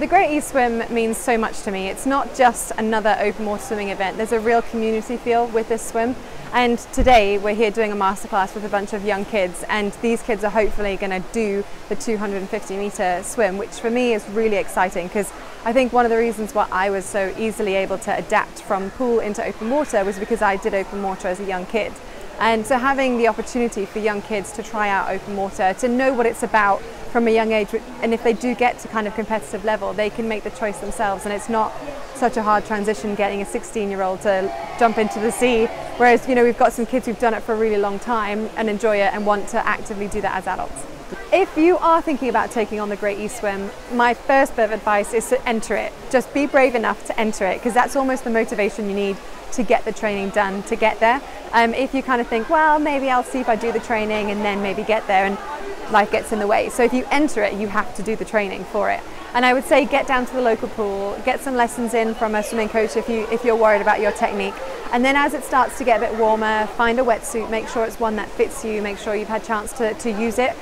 The Great East Swim means so much to me. It's not just another open water swimming event. There's a real community feel with this swim. And today we're here doing a masterclass with a bunch of young kids, and these kids are hopefully going to do the 250-meter swim, which for me is really exciting because I think one of the reasons why I was so easily able to adapt from pool into open water was because I did open water as a young kid. And so having the opportunity for young kids to try out open water, to know what it's about from a young age, and if they do get to kind of competitive level, they can make the choice themselves, and it's not such a hard transition getting a 16-year-old to jump into the sea, whereas, you know, we've got some kids who've done it for a really long time and enjoy it and want to actively do that as adults. If you are thinking about taking on the Great East Swim, my first bit of advice is to enter it. Just be brave enough to enter it, because that's almost the motivation you need to get the training done to get there. If you kind of think, well, maybe I'll see if I do the training and then maybe get there, and life gets in the way. So if you enter it, you have to do the training for it. And I would say get down to the local pool, get some lessons in from a swimming coach if you're worried about your technique. And then as it starts to get a bit warmer, find a wetsuit, make sure it's one that fits you, make sure you've had a chance to use it.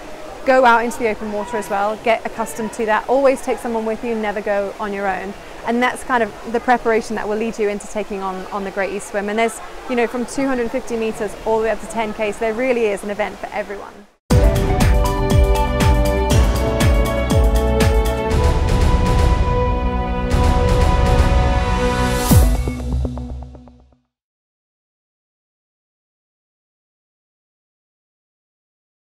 Go out into the open water as well, get accustomed to that. Always take someone with you, never go on your own. And that's kind of the preparation that will lead you into taking on the Great East Swim. And there's, you know, from 250 meters all the way up to 10K, so there really is an event for everyone.